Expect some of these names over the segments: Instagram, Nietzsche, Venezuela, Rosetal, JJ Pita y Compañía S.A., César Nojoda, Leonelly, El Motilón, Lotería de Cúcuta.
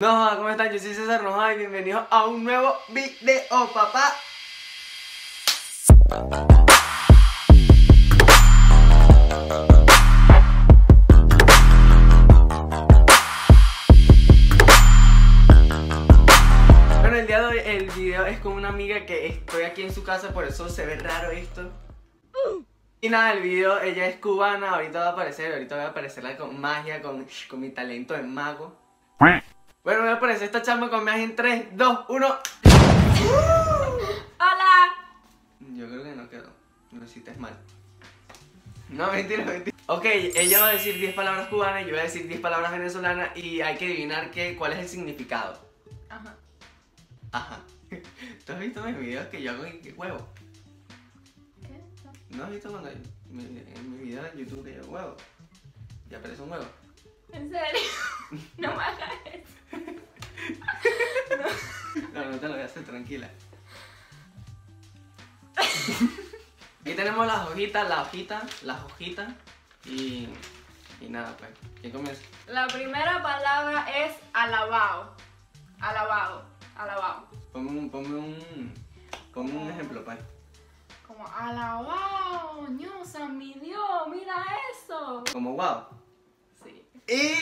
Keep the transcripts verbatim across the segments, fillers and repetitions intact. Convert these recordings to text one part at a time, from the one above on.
No, ¿cómo están? Yo soy César Nojoda y bienvenidos a un nuevo video, papá. Bueno, el día de hoy el video es con una amiga que estoy aquí en su casa, por eso se ve raro esto. Y nada, el video, ella es cubana, ahorita va a aparecer, ahorita voy a aparecerla con magia, con, con mi talento de mago. Bueno, voy a aparecer esta chamba con magia en tres, dos, uno. ¡Hola! Yo creo que no quedó, lo hiciste mal. No, mentira, mentira. Ok, ella va a decir diez palabras cubanas, yo voy a decir diez palabras venezolanas y hay que adivinar que, cuál es el significado. Ajá. Ajá. ¿Tú has visto mis videos que yo hago en qué huevo? ¿No has visto cuando mi, en mi video de YouTube que yo huevo? ¿Y aparece un huevo? ¿En serio? No me hagas eso. No. No, no te lo voy a hacer, tranquila. Aquí tenemos las hojitas, las hojitas, las hojitas y, y nada, pues. ¿Quién comienza? La primera palabra es alabao. Alabao, alabao. Ponme un, ponme un, ponme un ejemplo, pues. Como alabao, ño, san mi Dios, mira eso. Como wow. Sí. Y...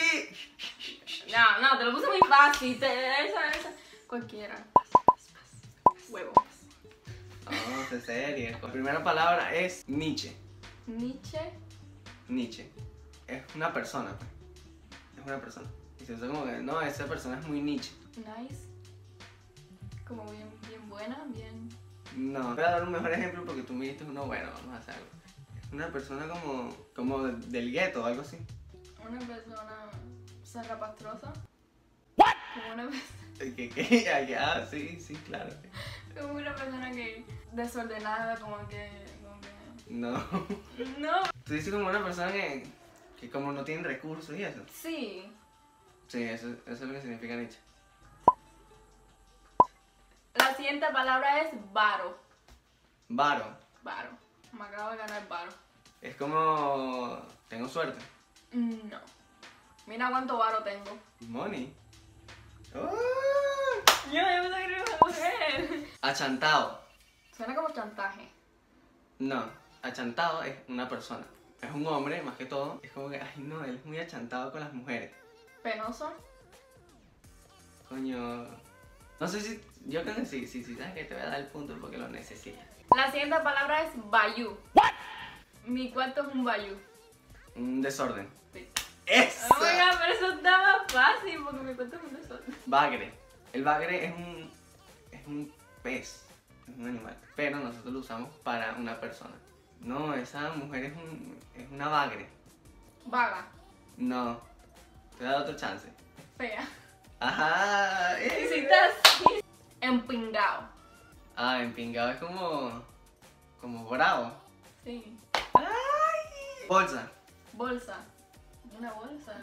No, no, te lo puse muy fácil, te... esa, esa, cualquiera. Huevo. Vamos, es serio. La primera palabra es Nietzsche. Nietzsche. Nietzsche. Es una persona. Es una persona. Y se usa como que, no, esa persona es muy Nietzsche. Nice. Como bien, bien buena, bien... No, voy a dar un mejor ejemplo porque tú me diste uno bueno, vamos a hacer algo. Una persona como, como del, del gueto o algo así. Una persona zarrapastrosa. ¿What? Como una persona... ¿Qué, qué? Ah, sí, sí, claro. Como una persona que desordenada, como que... Como que... No. No. Tú dices como una persona que, que como no tiene recursos y eso. Sí. Sí, eso, eso es lo que significa Nietzsche. La siguiente palabra es varo. Varo. Varo. Me acabo de ganar varo. Es como... ¿Tengo suerte? No. Mira cuánto varo tengo. Money. Oh. Yo me pensé que era una mujer. Achantado. Suena como chantaje. No. Achantado es una persona. Es un hombre, más que todo. Es como que, ay no, él es muy achantado con las mujeres. Penoso. Coño... No sé si... Yo creo que sí, sí, sí, sabes que te voy a dar el punto porque lo necesitas. La siguiente palabra es bayou. ¿What? Mi cuarto es un bayou. Un desorden. Sí. ¡Eso! Oiga, pero eso estaba fácil porque mi cuarto es un desorden. Bagre. El bagre es un... es un pez. Es un animal. Pero nosotros lo usamos para una persona. No, esa mujer es un... es una bagre. Vaga. No. Te voy a dar otro chance. Fea. Ajá. Hiciste así. Empingado. Ah, empingado es como... como bravo. Sí. Ay. Bolsa. Bolsa. Una bolsa.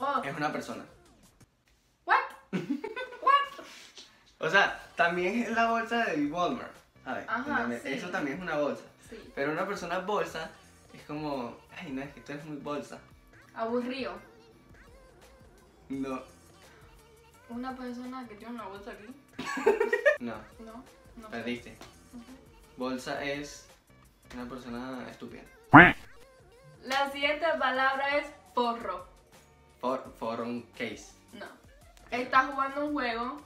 Oh. Es una persona. What? What? O sea, también es la bolsa de Walmart. A ver, ajá, también, sí. Eso también es una bolsa. Sí. Pero una persona bolsa es como... Ay, no, es que tú eres muy bolsa. Aburrido. No. Una persona que tiene una bolsa aquí. No. No, no. Perdiste. Uh -huh. Bolsa es una persona estúpida. La siguiente palabra es porro. For, for un case. No. Estás jugando un juego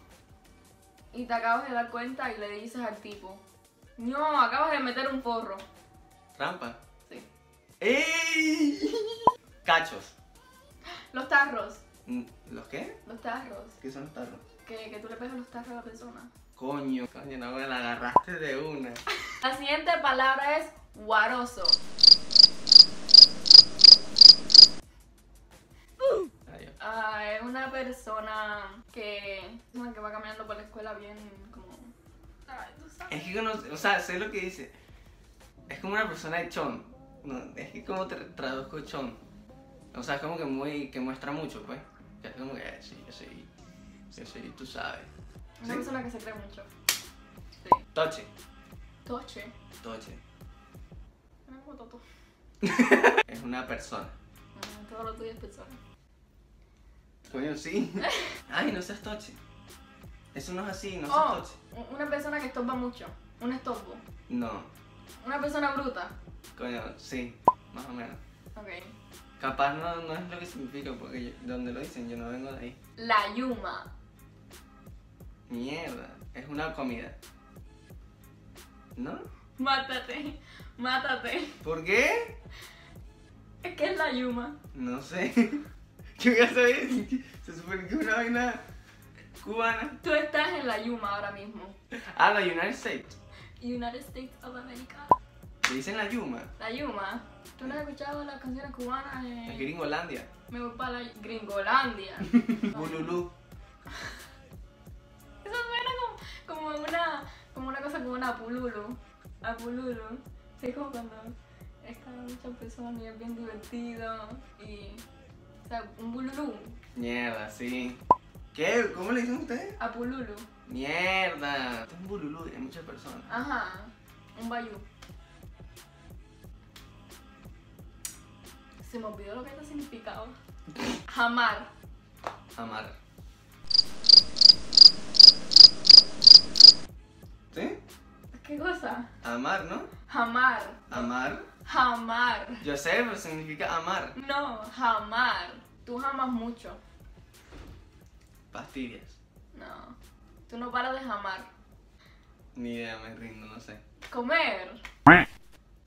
y te acabas de dar cuenta y le dices al tipo, no, acabas de meter un porro. Trampa. Sí. ¡Ey! Cachos. Los tarros. ¿Los qué? Los tarros. ¿Qué son los tarros? Que, que tú le pegas los tarros a la persona. Coño, coño, no me la agarraste de una. La siguiente palabra es guaroso. Uh. Ah, es una persona que, que va caminando por la escuela bien como... Ay, tú sabes. Es que no, o sea, sé lo que dice. Es como una persona de chon. No, es que como tra traduzco chon. O sea, es como que muy, que muestra mucho, pues. Es como que, sí, yo soy, yo soy, tú sabes. Una sí. persona que se cree mucho. Sí. Toche. Toche. Toche. Es una persona. Todo lo tuyo es persona. Coño, sí. Ay, no seas toche. Eso no es así, no seas oh, toche. Una persona que estorba mucho. Un estorbo. No. Una persona bruta. Coño, sí, más o menos. Ok. Capaz no, no es lo que significa, porque yo, donde lo dicen, yo no vengo de ahí. La yuma. Mierda, es una comida. ¿No? Mátate, mátate. ¿Por qué? Es que es la yuma. No sé. Yo ya sabía, se supone que es una vaina cubana. Tú estás en la yuma ahora mismo. Ah, la United States. United States of America. ¿Le dicen la yuma? La yuma. ¿Tú no has escuchado las canciones cubanas en... La Gringolandia. Me voy para la Gringolandia. Bululú. Eso suena como, como una... como una cosa como una pululu. A pululu. Sí, como cuando está muchas personas y es bien divertido y... O sea, un bululú. Mierda, sí. ¿Qué? ¿Cómo le dicen ustedes? A pululu. Mierda. Es un bululú de muchas personas. Ajá. Un bayú. Se me olvidó lo que esto significaba. Jamar. Jamar. ¿Sí? ¿Qué cosa? Amar, ¿no? Jamar. Amar. Jamar. Yo sé, pero significa amar. No, jamar. Tú jamas mucho. Pastillas. No. Tú no paras de jamar. Ni idea, me rindo, no sé. Comer.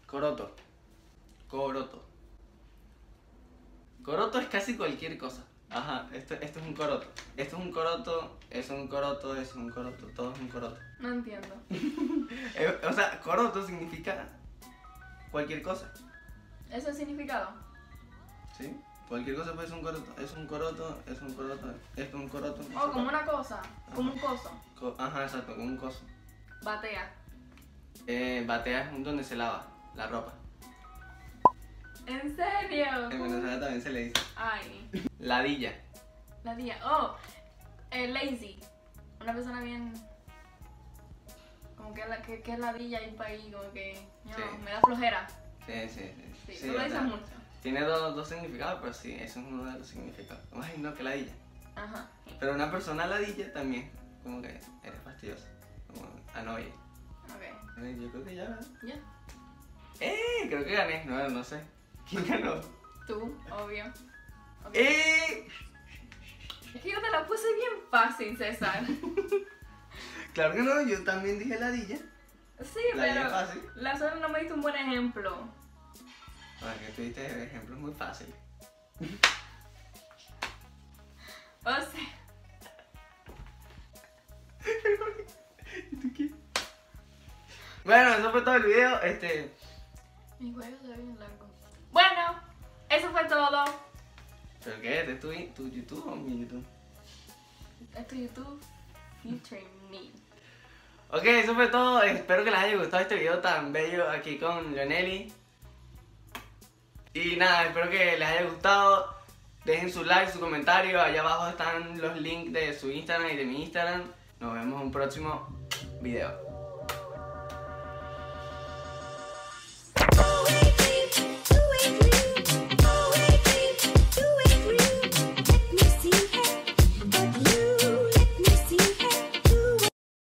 Coroto. Coroto. Coroto es casi cualquier cosa. Ajá, esto, esto es un coroto. Esto es un coroto, eso es un coroto, eso es un coroto, todo es un coroto. No entiendo. O sea, coroto significa cualquier cosa. ¿Eso es significado? Sí, cualquier cosa puede ser un coroto. Es un coroto, es un coroto, esto es un coroto. Oh, como una cosa, ajá. Como un coso. Co Ajá, exacto, como un coso. Batea. Eh, batea es donde se lava la ropa. ¿En serio? En Venezuela también se le dice. Ay. Ladilla. Ladilla. Oh, eh, lazy. Una persona bien... Como que, la, que, que es ladilla y un país, como que... No, sí. Me da flojera. Sí, sí, sí. Sí, sí, tú lo dices mucho. Tiene dos, dos significados, pero sí, eso es uno de los significados. Ay, no, que ladilla. Ajá. Pero una persona ladilla también, como que eres fastidiosa. Como anoye. Ok. Yo creo que ya... Ya. Eh, creo que gané. No, no sé. ¿Quién ganó? Tú, obvio. Okay. ¡Eh! Es que yo te la puse bien fácil, César. Claro que no, yo también dije ladilla. Sí, la pero fácil. La zona no me diste un buen ejemplo. Bueno, que tú diste ejemplos muy fáciles. O sea... ¿Y tú qué? Bueno, eso fue todo el video. Este... Mi cuello se ve bien largo. Bueno, eso fue todo. ¿Pero qué es? ¿Es tu, tu YouTube o mi YouTube? Es tu YouTube featuring me. Ok, eso fue todo. Espero que les haya gustado este video tan bello aquí con Leonelly. Y nada, espero que les haya gustado. Dejen su like, su comentario. Allá abajo están los links de su Instagram y de mi Instagram. Nos vemos en un próximo video.